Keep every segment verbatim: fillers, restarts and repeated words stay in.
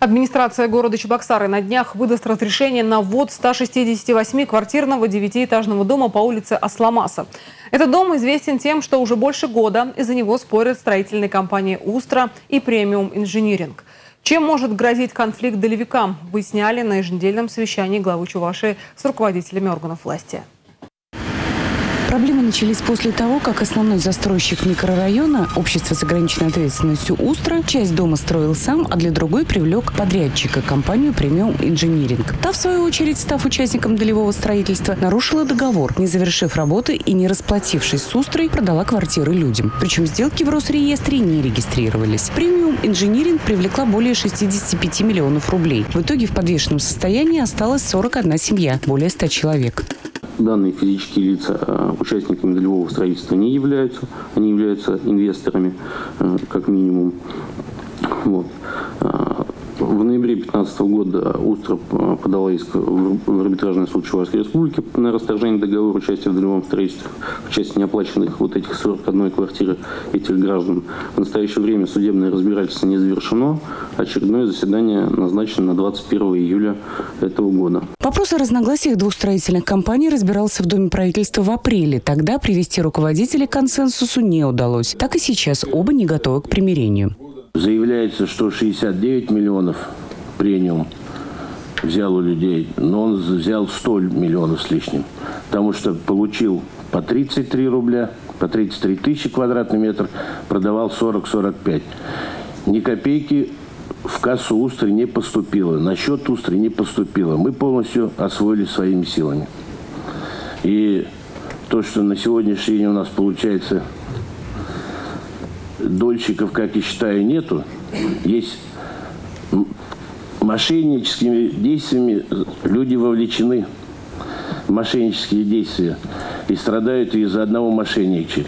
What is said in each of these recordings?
Администрация города Чебоксары на днях выдаст разрешение на ввод ста шестидесяти восьми квартирного девятиэтажного дома по улице Асламаса. Этот дом известен тем, что уже больше года из-за него спорят строительные компании «Устра» и «Премиум инжиниринг». Чем может грозить конфликт долевикам, выясняли на еженедельном совещании главы Чувашии с руководителями органов власти. Проблемы начались после того, как основной застройщик микрорайона, общество с ограниченной ответственностью «Устра», часть дома строил сам, а для другой привлек подрядчика, компанию «Премиум инжиниринг». Та, в свою очередь, став участником долевого строительства, нарушила договор, не завершив работы и не расплатившись с «Устрой», продала квартиры людям. Причем сделки в Росреестре не регистрировались. «Премиум инжиниринг» привлекла более шестидесяти пяти миллионов рублей. В итоге в подвешенном состоянии осталась сорок одна семья, более ста человек. Данные физические лица участниками долевого строительства не являются, они являются инвесторами, как минимум. Вот. В ноябре две тысячи пятнадцатого года «Устра» подала иск в арбитражный суд Чувашской республики на расторжение договора участия в долевом строительстве в части неоплаченных вот этих сорок одной квартиры этих граждан. В настоящее время судебное разбирательство не завершено. Очередное заседание назначено на двадцать первое июля этого года. Вопрос о разногласиях двух строительных компаний разбирался в Доме правительства в апреле. Тогда привести руководителей к консенсусу не удалось. Так и сейчас оба не готовы к примирению. Заявляется, что шестьдесят девять миллионов «Премиум» взял у людей, но он взял сто миллионов с лишним, потому что получил по тридцать три рубля, по тридцать три тысячи квадратный метр, продавал сорок — сорок пять. Ни копейки в кассу «Устры» не поступило, на счет «Устры» не поступило. Мы полностью освоили своими силами. И то, что на сегодняшний день у нас получается... Дольщиков, как я считаю, нету. Есть мошенническими действиями люди вовлечены в мошеннические действия и страдают из-за одного мошенничества.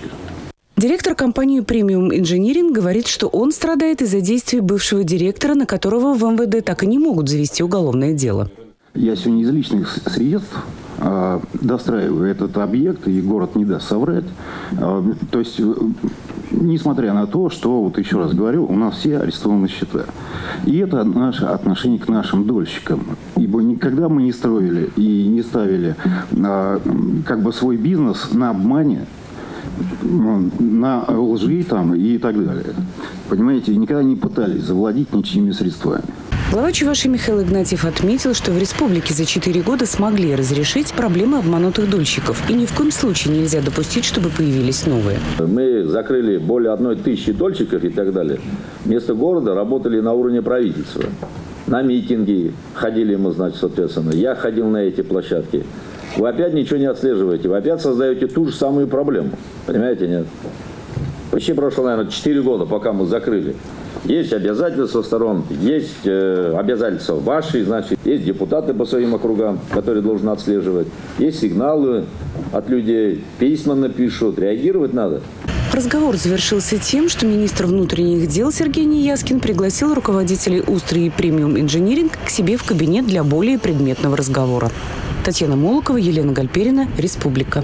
Директор компании «Премиум инжиниринг» говорит, что он страдает из-за действий бывшего директора, на которого в МВД так и не могут завести уголовное дело. Я сегодня из личных средств достраиваю этот объект, и город не даст соврать. То есть... Несмотря на то, что, вот еще раз говорю, у нас все арестованы счета. И это наше отношение к нашим дольщикам. Ибо никогда мы не строили и не ставили а, как бы свой бизнес на обмане, на лжи там и так далее. Понимаете, никогда не пытались завладеть ничьими средствами. Глава Чувашии Михаил Игнатьев отметил, что в республике за четыре года смогли разрешить проблемы обманутых дольщиков. И ни в коем случае нельзя допустить, чтобы появились новые. Мы закрыли более одной тысячи дольщиков и так далее. Вместо города работали на уровне правительства. На митинги ходили мы, значит, соответственно. Я ходил на эти площадки. Вы опять ничего не отслеживаете. Вы опять создаете ту же самую проблему. Понимаете, нет? Почти прошло, наверное, четыре года, пока мы закрыли. Есть обязательства сторон, есть э, обязательства ваши, значит, есть депутаты по своим округам, которые должны отслеживать, есть сигналы от людей, письма напишут, реагировать надо. Разговор завершился тем, что министр внутренних дел Сергей Ниязкин пригласил руководителей «Устры» и «Премиум инжиниринг» к себе в кабинет для более предметного разговора. Татьяна Молокова, Елена Гальперина, «Республика».